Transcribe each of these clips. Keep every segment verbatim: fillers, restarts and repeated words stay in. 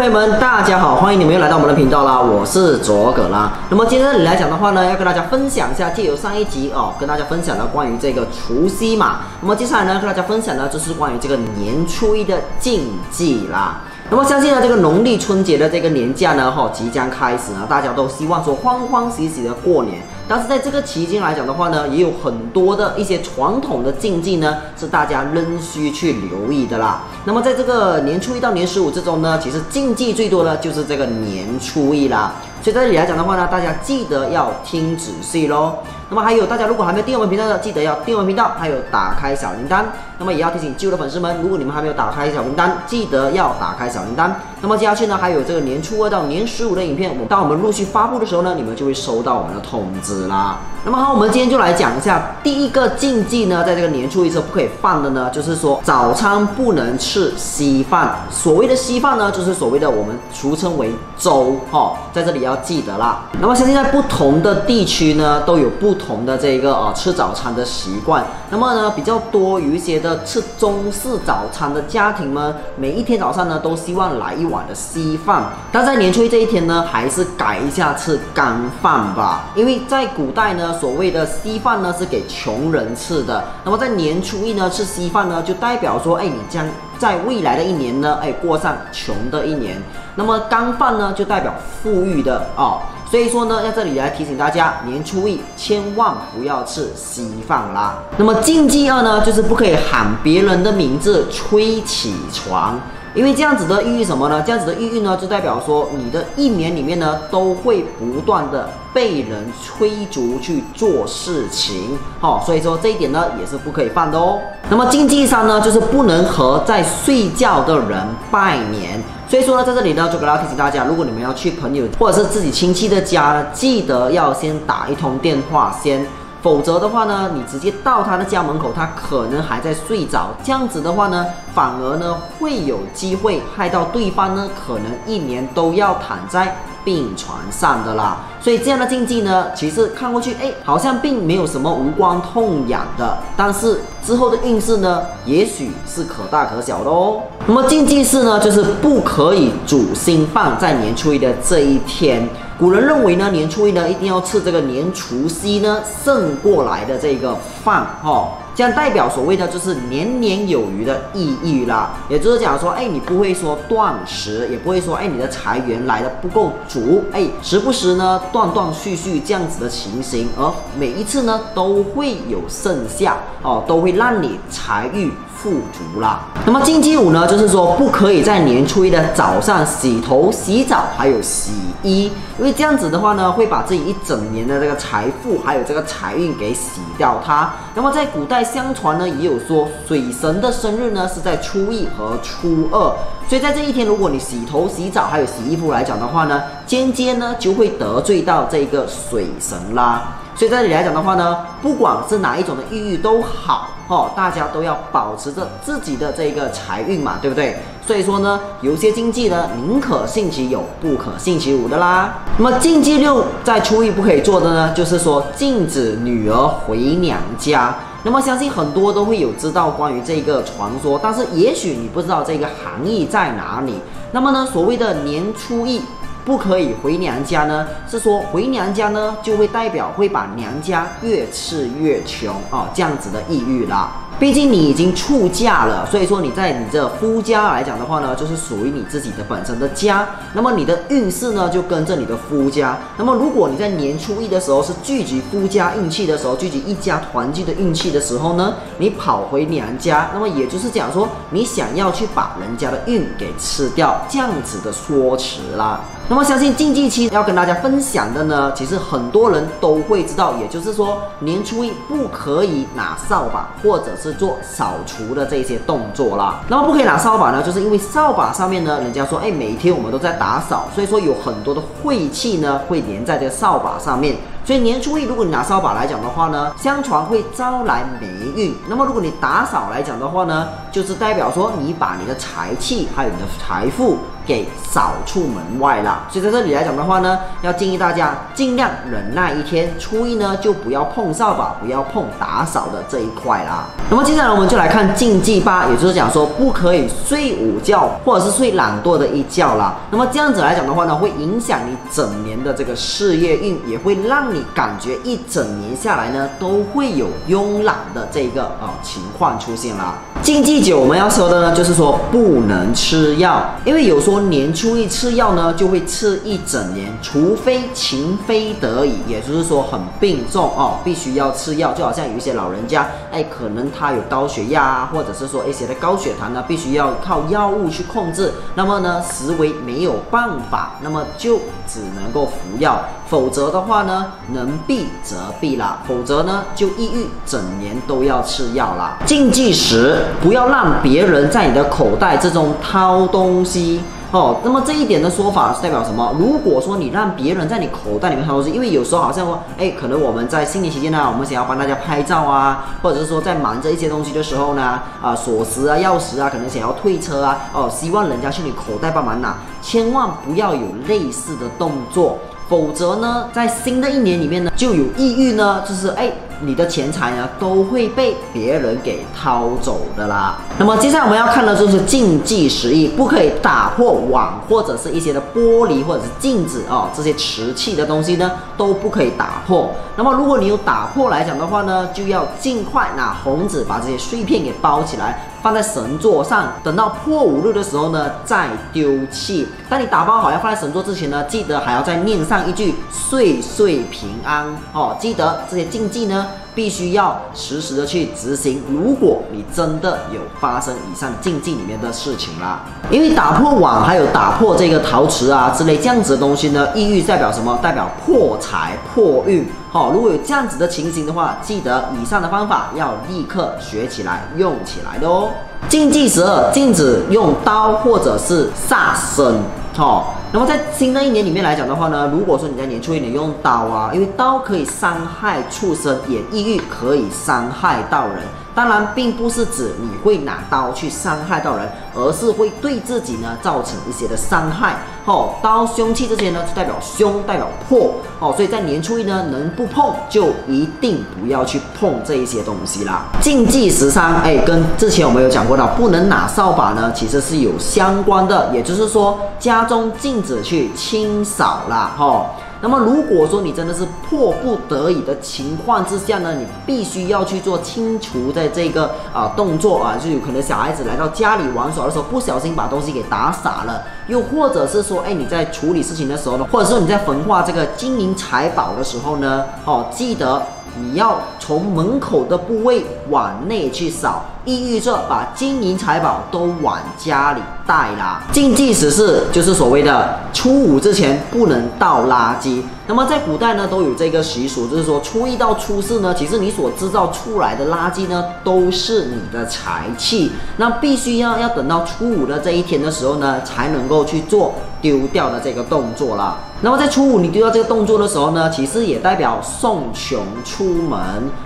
天朋友们，大家好，欢迎你们又来到我们的频道啦，我是卓葛啦。那么今天来讲的话呢，要跟大家分享一下，借由上一集哦，跟大家分享了关于这个除夕嘛。那么接下来呢，跟大家分享的就是关于这个年初一的禁忌啦。 那么相信呢，这个农历春节的这个年假呢，哈，即将开始呢，大家都希望说欢欢喜喜的过年。但是在这个期间来讲的话呢，也有很多的一些传统的禁忌呢，是大家仍需去留意的啦。那么在这个年初一到年十五之中呢，其实禁忌最多的就是这个年初一啦。所以在这里来讲的话呢，大家记得要听仔细咯。那么还有大家如果还没有订阅我们频道的，记得要订阅我们频道，还有打开小铃铛。那么也要提醒旧的粉丝们，如果你们还没有打开小铃铛，记得要打开小铃铛。 小铃铛。那么接下去呢，还有这个年初二到年十五的影片，我当我们陆续发布的时候呢，你们就会收到我们的通知啦。那么好，我们今天就来讲一下第一个禁忌呢，在这个年初一是不可以犯的呢，就是说早餐不能吃稀饭。所谓的稀饭呢，就是所谓的我们俗称为粥哦，在这里要记得啦。那么相信在不同的地区呢，都有不同的这个啊、呃、吃早餐的习惯。那么呢，比较多于一些的吃中式早餐的家庭呢，每一天早上呢都 希望来一碗的稀饭，但在年初一这一天呢，还是改一下吃干饭吧。因为在古代呢，所谓的稀饭呢是给穷人吃的，那么在年初一呢吃稀饭呢，就代表说，哎，你将在未来的一年呢，哎，过上穷的一年。那么干饭呢，就代表富裕的哦。 所以说呢，在这里来提醒大家，年初一千万不要吃稀饭啦。那么禁忌二呢，就是不可以喊别人的名字催起床，因为这样子的寓意什么呢？这样子的寓意呢，就代表说你的一年里面呢，都会不断的被人催促去做事情，好、哦，所以说这一点呢，也是不可以犯的哦。那么禁忌三呢，就是不能和在睡觉的人拜年。 所以说呢，在这里呢，就给大家提醒大家，如果你们要去朋友或者是自己亲戚的家呢，记得要先打一通电话先，否则的话呢，你直接到他的家门口，他可能还在睡着，这样子的话呢，反而呢会有机会害到对方呢，可能一年都要躺在 病床上的啦，所以这样的禁忌呢，其实看过去，哎，好像并没有什么无关痛痒的，但是之后的运势呢，也许是可大可小的哦。那么禁忌四呢，就是不可以煮新饭，在年初一的这一天。 古人认为呢，年初一呢一定要吃这个年除夕呢剩过来的这个饭哦，这样代表所谓的就是年年有余的意义啦。也就是讲说，哎，你不会说断食，也不会说哎你的财源来的不够足，哎，时不时呢断断续续这样子的情形，而每一次呢都会有剩下哦，都会让你财运 富足啦。那么禁忌五呢，就是说不可以在年初一的早上洗头、洗澡，还有洗衣，因为这样子的话呢，会把自己一整年的这个财富还有这个财运给洗掉它。那么在古代相传呢，也有说水神的生日呢是在初一和初二，所以在这一天，如果你洗头、洗澡还有洗衣服来讲的话呢，间接呢就会得罪到这个水神啦。 所以在这里来讲的话呢，不管是哪一种的寓意都好哦，大家都要保持着自己的这个财运嘛，对不对？所以说呢，有些禁忌呢，宁可信其有，不可信其无的啦。那么禁忌六在初一不可以做的呢，就是说禁止女儿回娘家。 那么相信很多都会有知道关于这个传说，但是也许你不知道这个含义在哪里。那么呢，所谓的年初一不可以回娘家呢，是说回娘家呢就会代表会把娘家越吃越穷啊、哦，这样子的意欲啦。毕竟你已经出嫁了，所以说你在你这夫家来讲的话呢，就是属于你自己的本身的家。那么你的运势呢就跟着你的夫家。那么如果你在年初一的时候是聚集夫家运气的时候，聚集一家团聚的运气 的时候呢，你跑回娘家，那么也就是讲说，你想要去把人家的运给吃掉，这样子的说辞啦。那么相信禁忌期要跟大家分享的呢，其实很多人都会知道，也就是说年初一不可以拿扫把或者是做扫除的这些动作啦。那么不可以拿扫把呢，就是因为扫把上面呢，人家说，哎，每一天我们都在打扫，所以说有很多的晦气呢会粘在这个扫把上面。 所以年初一，如果你拿扫把来讲的话呢，相传会招来霉运。那么如果你打扫来讲的话呢，就是代表说你把你的财气还有你的财富给扫出门外啦。所以在这里来讲的话呢，要建议大家尽量忍耐一天，初一呢就不要碰扫把，不要碰打扫的这一块啦。那么接下来我们就来看禁忌八，也就是讲说不可以睡午觉或者是睡懒惰的一觉啦。那么这样子来讲的话呢，会影响你整年的这个事业运，也会让你感觉一整年下来呢都会有慵懒的这个啊、呃、情况出现啦。禁忌九我们要说的呢，就是说不能吃药，因为有说年初一吃药呢，就会吃一整年，除非情非得已，也就是说很病重哦，必须要吃药。就好像有一些老人家，哎，可能他有高血压啊，或者是说一些的高血糖呢，必须要靠药物去控制。那么呢，实为没有办法，那么就只能够服药，否则的话呢，能避则避啦，否则呢就抑郁，整年都要吃药啦。禁忌十。不要让别人在你的口袋之中掏东西哦。那么这一点的说法是代表什么？如果说你让别人在你口袋里面掏东西，因为有时候好像说，哎，可能我们在新年期间呢，我们想要帮大家拍照啊，或者是说在忙着一些东西的时候呢，啊、呃，锁匙啊、钥匙啊，可能想要退车啊，哦，希望人家去你口袋帮忙拿，千万不要有类似的动作。否则呢，在新的一年里面呢，就有抑郁呢，就是哎，你的钱财呢都会被别人给掏走的啦。那么接下来我们要看的就是禁忌十一，不可以打破碗或者是一些的玻璃或者是镜子哦，这些瓷器的东西呢都不可以打破。那么如果你有打破来讲的话呢，就要尽快拿红纸把这些碎片给包起来，放在神座上，等到破五日的时候呢，再丢弃。当你打包好要放在神座之前呢，记得还要再念上一句“岁岁平安”哦。记得这些禁忌呢，必须要实时的去执行。如果你真的有发生以上禁忌里面的事情啦，因为打破碗还有打破这个陶瓷啊之类这样子的东西呢，抑郁代表什么？代表破财破运。好、哦，如果有这样子的情形的话，记得以上的方法要立刻学起来、用起来的哦。禁忌十二，禁止用刀或者是杀生。哦，那么在新的一年里面来讲的话呢，如果说你在年初一你用刀啊，因为刀可以伤害畜生，也抑郁可以伤害到人。当然，并不是指你会拿刀去伤害到人，而是会对自己呢造成一些的伤害。哦，刀、凶器这些呢，就代表凶，代表破。哦，所以在年初一呢，能不碰就一定不要去碰这一些东西啦。禁忌十三，哎，跟之前我们有讲过的，不能拿扫把呢，其实是有相关的，也就是说，家中禁止去清扫啦。哦。那么如果说你真的是迫不得已的情况之下呢，你必须要去做清除的这个啊、呃、动作啊，就有可能小孩子来到家里玩耍的时候，不小心把东西给打洒了，又或者是说，哎，你在处理事情的时候呢，或者说你在焚化这个金银财宝的时候呢，哦，记得你要从门口的部位往内去扫，意味着把金银财宝都往家里带啦。禁忌十四就是所谓的初五之前不能倒垃圾。那么在古代呢，都有这个习俗，就是说初一到初四呢，其实你所制造出来的垃圾呢，都是你的财气，那必须要要等到初五的这一天的时候呢，才能够去做丢掉的这个动作啦。那么在初五你丢掉这个动作的时候呢，其实也代表送穷出门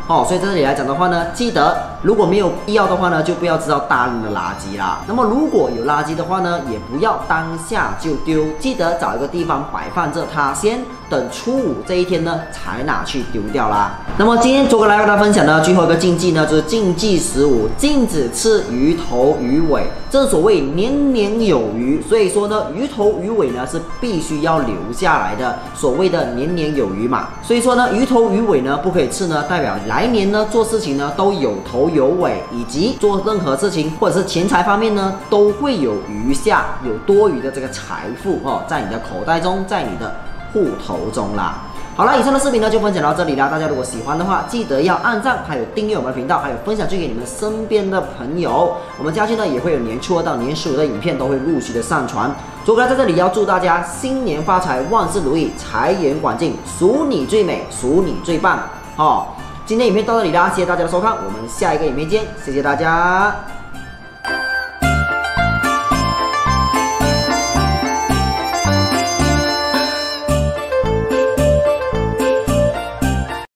哦。所以在这里来讲的话呢，记得如果没有必要的话呢，就不要制造大量的垃圾啦。那么如果有垃圾的话呢，也不要当下就丢，记得找一个地方摆放着它，先等初五这一天呢，才拿去丢掉啦。那么今天卓哥来跟大家分享呢，最后一个禁忌呢，就是禁忌十五，禁止吃鱼头鱼尾。正所谓年年有余，所以说呢，鱼头鱼尾呢是必须要留下来的，所谓的年年有余嘛。所以说呢，鱼头鱼尾呢不可以吃呢，代表来年呢做事情呢都有头有尾，以及做任何事情或者是钱财方面呢都会有余下，有多余的这个财富哦，在你的口袋中，在你的户头中啦。好了，以上的视频呢就分享到这里啦。大家如果喜欢的话，记得要按赞，还有订阅我们的频道，还有分享去给你们身边的朋友。我们家去呢也会有年初二到年十五的影片，都会陆续的上传。卓哥在这里要祝大家新年发财，万事如意，财源广进，数你最美，数你最棒哦！今天影片到这里啦，谢谢大家的收看，我们下一个影片见，谢谢大家。